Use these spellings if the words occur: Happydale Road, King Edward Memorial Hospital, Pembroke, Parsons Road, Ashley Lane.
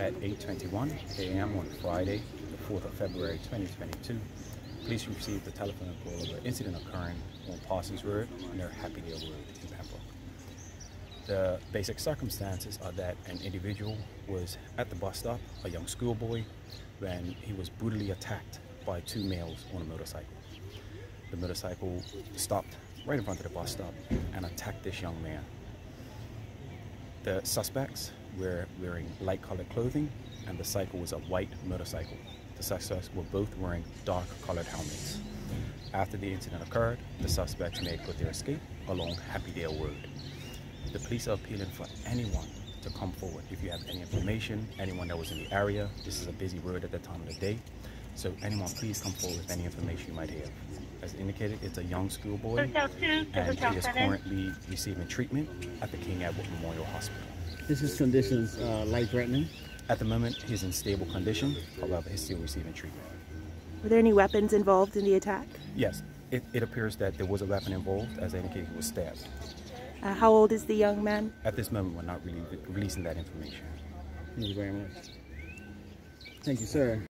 at 8:21 a.m. on Friday, the 4th of February 2022, police received a telephone call of an incident occurring on Parsons Road near Happydale Road in Pembroke. The basic circumstances are that an individual was at the bus stop, a young schoolboy, when he was brutally attacked by two males on a motorcycle. The motorcycle stopped right in front of the bus stop and attacked this young man. The suspects were wearing light-colored clothing, and the cycle was a white motorcycle. The suspects were both wearing dark-colored helmets. After the incident occurred, the suspects made good their escape along Happydale Road. The police are appealing for anyone to come forward. If you have any information, anyone that was in the area, this is a busy road at that time of the day. So anyone, please come forward with any information you might have. As indicated, it's a young schoolboy, and he is currently receiving treatment at the King Edward Memorial Hospital. Is his condition life-threatening? At the moment, he's in stable condition, however, he's still receiving treatment. Were there any weapons involved in the attack? Yes, it appears that there was a weapon involved, as indicated, he was stabbed. How old is the young man? At this moment, we're not really releasing that information. Thank you very much. Thank you, sir.